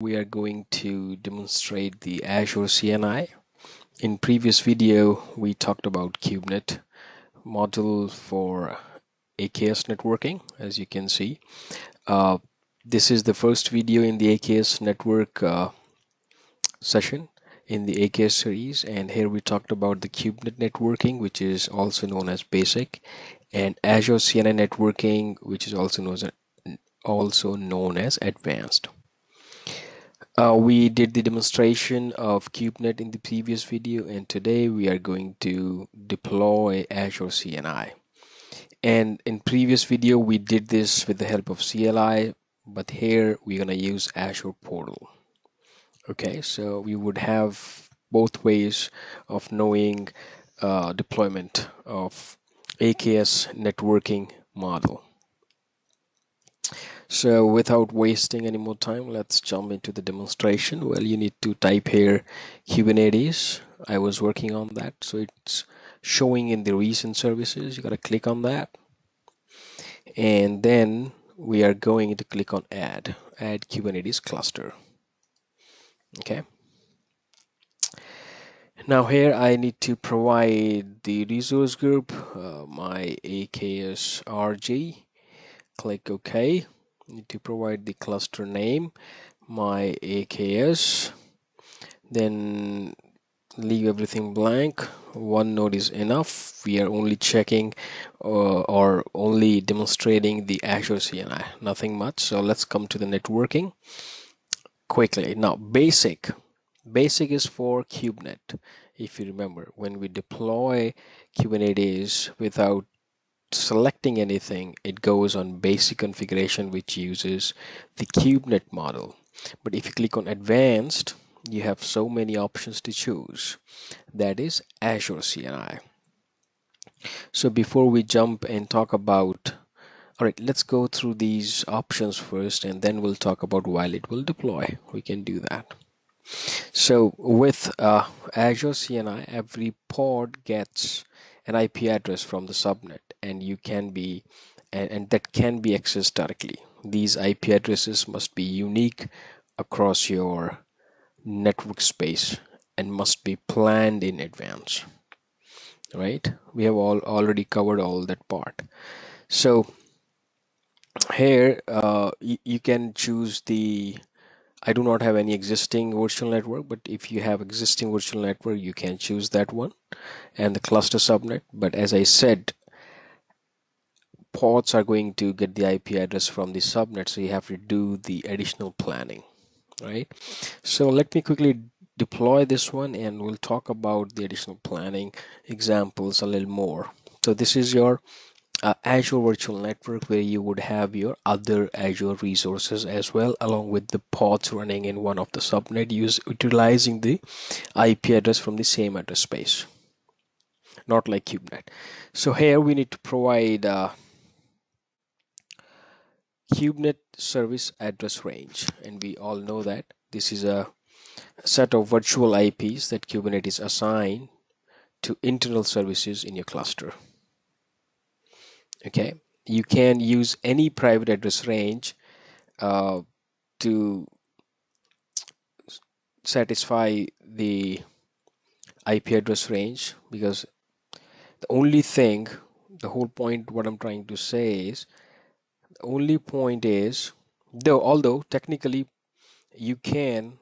We are going to demonstrate the Azure CNI. In previous video, we talked about kubenet model for AKS networking, as you can see. This is the first video in the AKS network session in the AKS series, and here we talked about the kubenet networking, which is also known as basic, and Azure CNI networking, which is also known as advanced. We did the demonstration of kubenet in the previous video, and today we are going to deploy Azure CNI. And in previous video we did this with the help of CLI, but here we're going to use Azure Portal. Okay, so we would have both ways of knowing deployment of AKS networking model. So without wasting any more time, let's jump into the demonstration. Well, you need to type here Kubernetes. I was working on that, so it's showing in the recent services. You got to click on that, and then we are going to click on add Kubernetes cluster. Okay, now here I need to provide the resource group, my AKS RG. Click OK. Need to provide the cluster name, my AKS, then leave everything blank. One node is enough. We are only checking or only demonstrating the Azure CNI, nothing much. So let's come to the networking quickly. Now basic is for kubenet. If you remember, when we deploy Kubernetes without selecting anything, it goes on basic configuration, which uses the kubenet model. But if you click on advanced, you have so many options to choose. That is Azure CNI. So before we jump and talk about, all right, let's go through these options first, and then we'll talk about while it will deploy. We can do that. So with Azure CNI, every pod gets an IP address from the subnet, and that can be accessed directly. These IP addresses must be unique across your network space and must be planned in advance. Right? We have already covered all that part. So here you can choose the. I do not have any existing virtual network, but if you have existing virtual network, you can choose that one and the cluster subnet. But as I said, pods are going to get the IP address from the subnet, so you have to do the additional planning, right? So let me quickly deploy this one, and we'll talk about the additional planning examples a little more. So this is your Azure Virtual Network, where you would have your other Azure resources as well, along with the pods running in one of the subnet, utilizing the IP address from the same address space, not like kubenet. So here we need to provide kubenet service address range, and we all know that this is a set of virtual IPs that Kubernetes assign to internal services in your cluster. Okay, you can use any private address range to satisfy the IP address range, because the whole point is, although technically you can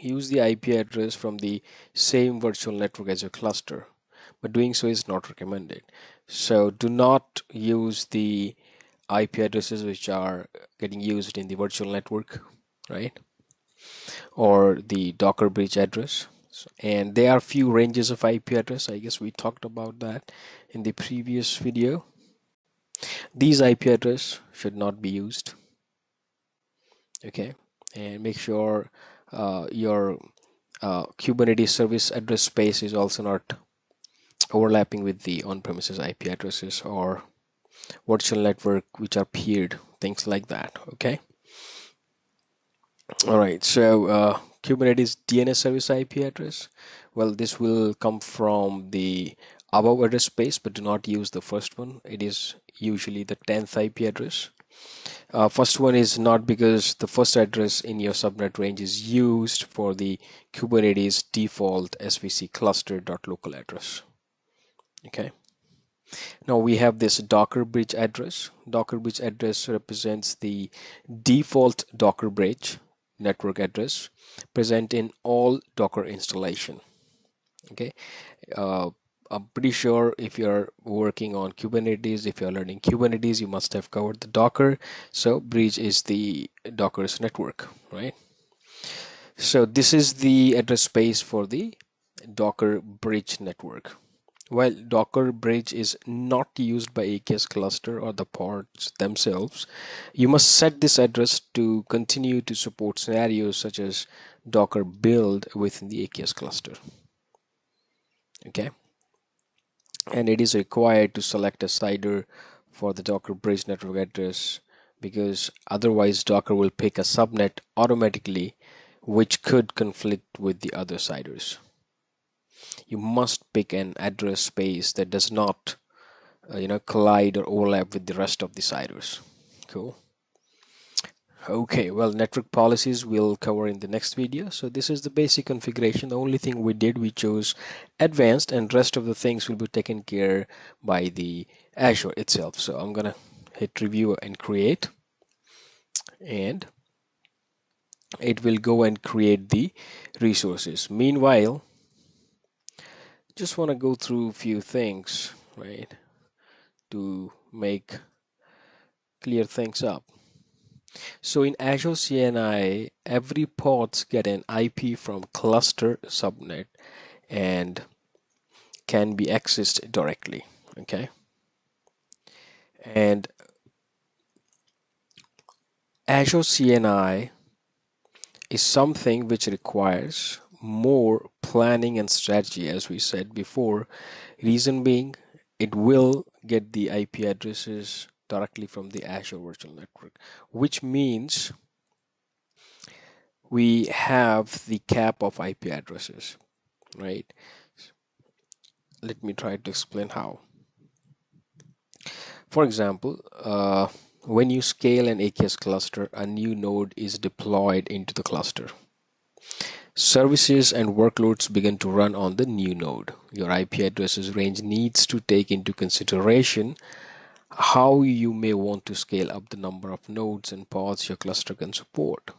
use the IP address from the same virtual network as your cluster, but doing so is not recommended. So do not use the IP addresses which are getting used in the virtual network, right? Or the Docker bridge address. And there are few ranges of IP address. I guess we talked about that in the previous video. These IP address should not be used. Okay, and make sure your Kubernetes service address space is also not overlapping with the on-premises IP addresses or virtual network which are peered, things like that. Okay, all right, so Kubernetes DNS service IP address, well, this will come from the above address space, but do not use the first one. It is usually the 10th IP address, First one is not because the first address in your subnet range is used for the Kubernetes default SVC cluster.local address. Okay. Now we have this Docker bridge address. Docker bridge address represents the default Docker bridge network address present in all Docker installation. Okay. I'm pretty sure if you're working on Kubernetes, if you're learning Kubernetes, you must have covered the Docker. So bridge is the Docker's network, right? So this is the address space for the Docker bridge network. While Docker bridge is not used by AKS cluster or the pods themselves, you must set this address to continue to support scenarios such as Docker build within the AKS cluster. Okay. And it is required to select a CIDR for the Docker bridge network address, because otherwise Docker will pick a subnet automatically which could conflict with the other CIDRs. You must pick an address space that does not collide or overlap with the rest of the CIDRs. Cool. Okay, well, network policies we'll cover in the next video. So this is the basic configuration. The only thing we did, we chose advanced, and rest of the things will be taken care by the Azure itself. So I'm gonna hit review and create, and it will go and create the resources. Meanwhile, just want to go through a few things, right, to make clear things up. So in Azure CNI, every pods get an IP from cluster subnet and can be accessed directly. Okay. And Azure CNI is something which requires more planning and strategy, as we said before. Reason being, it will get the IP addresses directly from the Azure Virtual Network, which means we have the cap of IP addresses, right? Let me try to explain how. For example, when you scale an AKS cluster, a new node is deployed into the cluster. Services and workloads begin to run on the new node. Your IP addresses range needs to take into consideration how you may want to scale up the number of nodes and pods your cluster can support.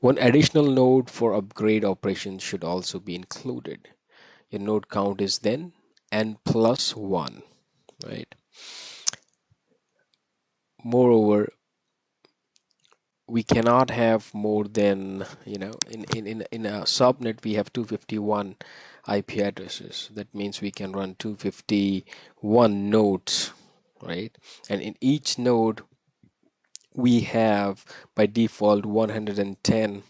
One additional node for upgrade operations should also be included. Your node count is then n+1, right? Moreover, we cannot have more than, in a subnet we have 251 IP addresses. That means we can run 251 nodes, right? And in each node we have by default 110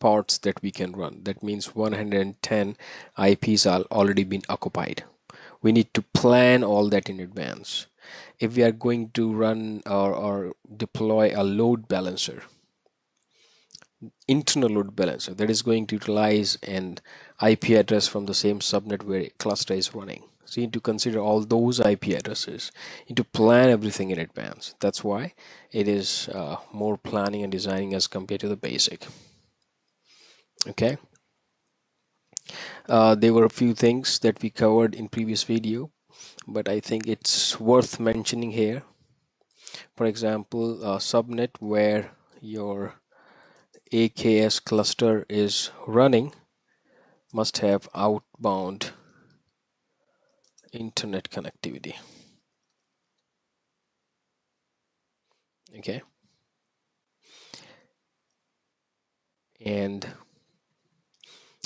pods that we can run. That means 110 IPs are already been occupied. We need to plan all that in advance. If we are going to run or deploy a load balancer, internal load balancer, that is going to utilize an IP address from the same subnet where cluster is running. So you need to consider all those IP addresses. You need to plan everything in advance. That's why it is more planning and designing as compared to the basic. Okay. There were a few things that we covered in previous video, but I think it's worth mentioning here. For example, a subnet where your AKS cluster is running must have outbound internet connectivity. Okay. And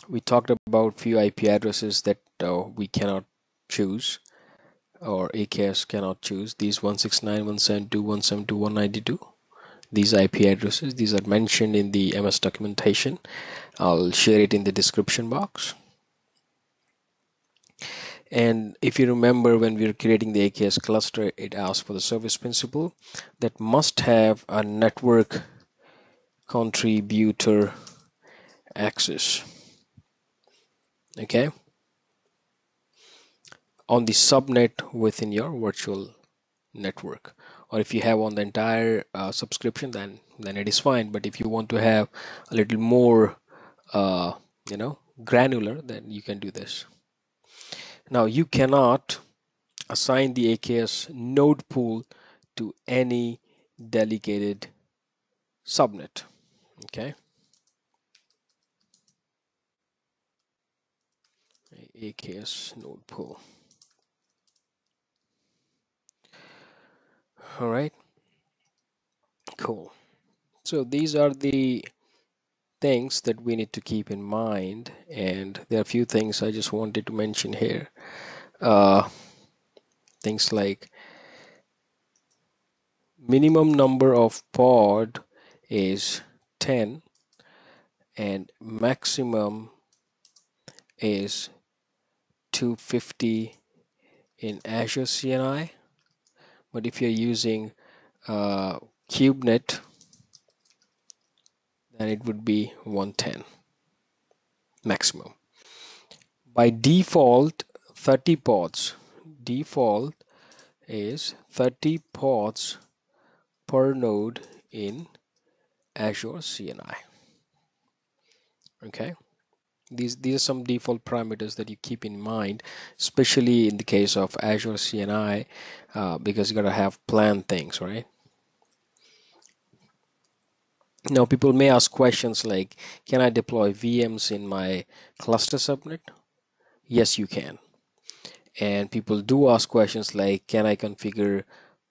we talked about few IP addresses that we cannot choose, or AKS cannot choose. These 169.172.172.192. These IP addresses, these are mentioned in the MS documentation. I'll share it in the description box. And if you remember, when we were creating the AKS cluster, it asked for the service principal that must have a network contributor access. Okay, on the subnet within your virtual network, or if you have on the entire subscription, then it is fine. But if you want to have a little more you know, granular, then you can do this. Now you cannot assign the AKS node pool to any delegated subnet. Okay, AKS node pool. All right, cool. So these are the things that we need to keep in mind, and there are a few things I just wanted to mention here. Things like minimum number of pod is 10 and maximum is 250 in Azure CNI. But if you're using kubenet, then it would be 110 maximum. By default, 30 pods. Default is 30 pods per node in Azure CNI. Okay, these are some default parameters that you keep in mind, especially in the case of Azure CNI, because you gotta have planned things, right? Now people may ask questions like, can I deploy VMs in my cluster subnet? Yes, you can. And people do ask questions like, can I configure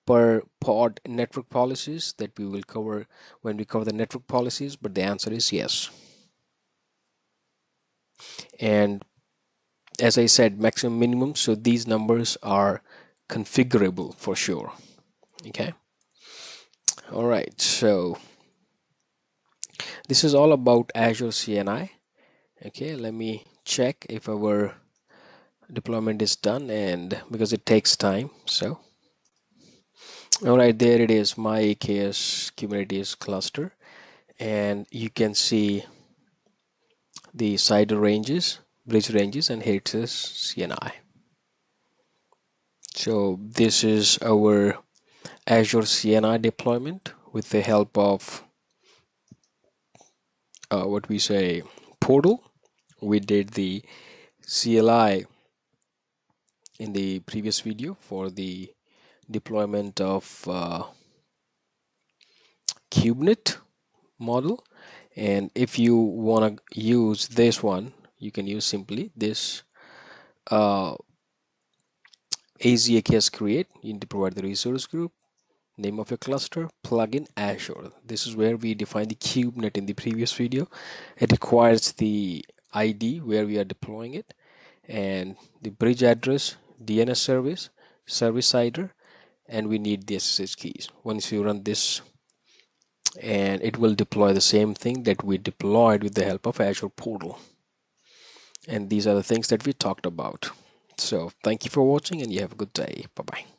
per pod network policies? That we will cover when we cover the network policies, but the answer is yes. And as I said, maximum, minimum, so these numbers are configurable for sure. Okay, all right, so this is all about Azure CNI. Okay, let me check if our deployment is done, and because it takes time. So all right, there it is, my AKS Kubernetes cluster, and you can see the CIDR ranges, bridge ranges, and here it says CNI. So this is our Azure CNI deployment with the help of what we say portal. We did the CLI in the previous video for the deployment of kubenet model. And if you want to use this one, you can use simply this AKS create. You need to provide the resource group, name of your cluster, plugin Azure. This is where we define the kubenet in the previous video. It requires the ID where we are deploying it, and the bridge address, DNS service, service CIDR, and we need the SSH keys. Once you run this, and it will deploy the same thing that we deployed with the help of Azure Portal. And these are the things that we talked about. So thank you for watching, and you have a good day. Bye bye.